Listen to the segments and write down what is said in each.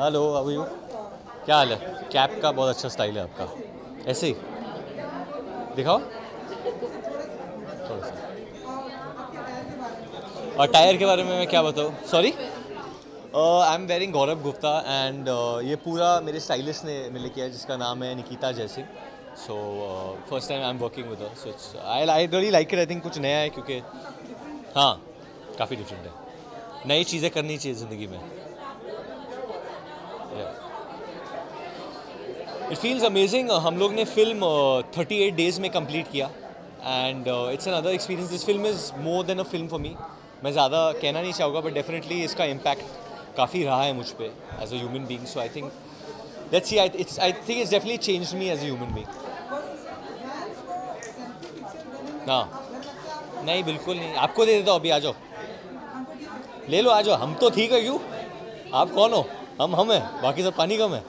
Hello अभी क्या हाल है? कैप का बहुत अच्छा स्टाइल है आपका, ऐसे ही दिखाओ थोड़ा सा। और टायर के बारे में मैं क्या बताऊँ, sorry I am wearing Gaurav Gupta and ये पूरा मेरे स्टाइलिस्ट ने मिलकर किया है जिसका नाम है Nikita Jaisingh. So first time I am working with her, so it's I really like it. I think कुछ नया है क्योंकि हाँ काफ़ी डिफरेंट है, नई चीज़ें करनी चाहिए ज़िंदगी में। It feels amazing. हम लोग ने फिल्म 38 डेज़ में कंप्लीट किया and it's another experience. This film is more than a film for me. मैं ज़्यादा कहना नहीं चाहूँगा बट डेफिनेटली इसका इम्पैक्ट काफ़ी रहा है मुझ पर as a human being. So I think let's see, I think it's definitely changed me as a human being. हाँ नहीं बिल्कुल नहीं, आपको दे देता हूँ अभी, आ जाओ ले लो, आ जाओ। हम तो ठीक है, क्यों आप कौन हो? हम हैं, बाकी सब पानी कम है।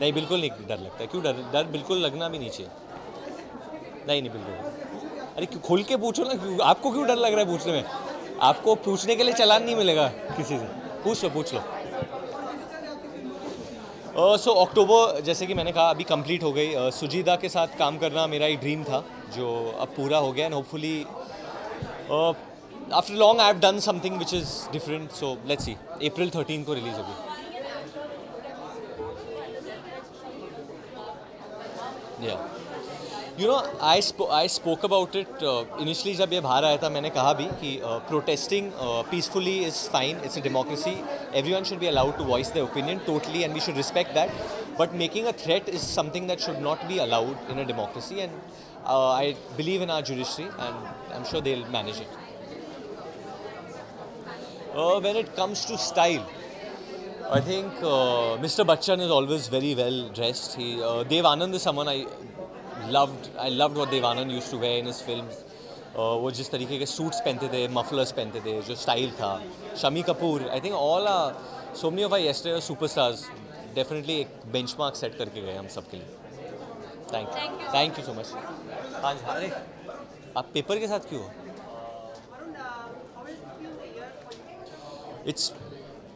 नहीं बिल्कुल नहीं डर लगता है, क्यों डर बिल्कुल लगना भी नहीं चाहिए। नहीं बिल्कुल, अरे क्यों खोल के पूछो ना, क्यों आपको क्यों डर लग रहा है पूछने में? आपको पूछने के लिए चालान नहीं मिलेगा किसी से, पूछ लो पूछ लो। सो अक्टूबर जैसे कि मैंने कहा अभी कंप्लीट हो गई। सुजीदा के साथ काम करना मेरा एक ड्रीम था जो अब पूरा हो गया and hopefully after long I have done something which is different. So let's see, April 13 को रिलीज़ होगी। Yeah, you know I spoke about it initially जब ये बाहर आया था। मैंने कहा भी कि protesting peacefully is fine, it's a democracy, everyone should be allowed to voice their opinion totally and we should respect that, but making a threat is something that should not be allowed in a democracy and I believe in our judiciary and I'm sure they'll manage it. When it comes to style, I think Mr. Bachchan is always very well dressed. He Dev Anand is someone I loved what Dev Anand used to wear in his films. वो जिस तरीके के suits पहनते थे, mufflers पहनते थे, जो style था। Shammi Kapoor, I think all our so many of our yesterday superstars definitely एक benchmark set करके गए हम सबके लिए। Thank you so much. आज अरे आप पेपर के साथ क्यों हो? It's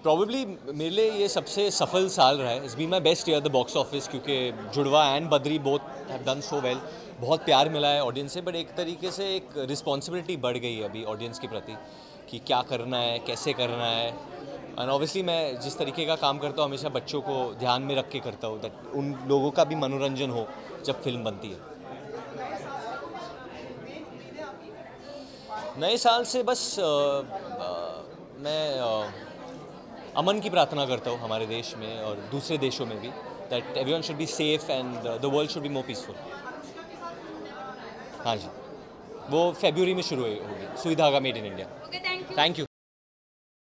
प्रॉबली मेरे लिए ये सबसे सफल साल रहा है। It's been my best year the box office, क्योंकि Judwaa and Badri both have done so well. बहुत प्यार मिला है ऑडियंस से, बट एक तरीके से एक रिस्पॉन्सिबिलिटी बढ़ गई है अभी ऑडियंस के प्रति कि क्या करना है, कैसे करना है। एंड ऑब्वियसली मैं जिस तरीके का काम करता हूँ हमेशा बच्चों को ध्यान में रख के करता हूँ, दैट उन लोगों का भी मनोरंजन हो जब फिल्म बनती है। नए साल से बस मैं अमन की प्रार्थना करता हूँ हमारे देश में और दूसरे देशों में भी, that everyone should be safe and the world should be more peaceful. हाँ जी, वो फरवरी में शुरू होगी, सुविधा का made in India. Thank you.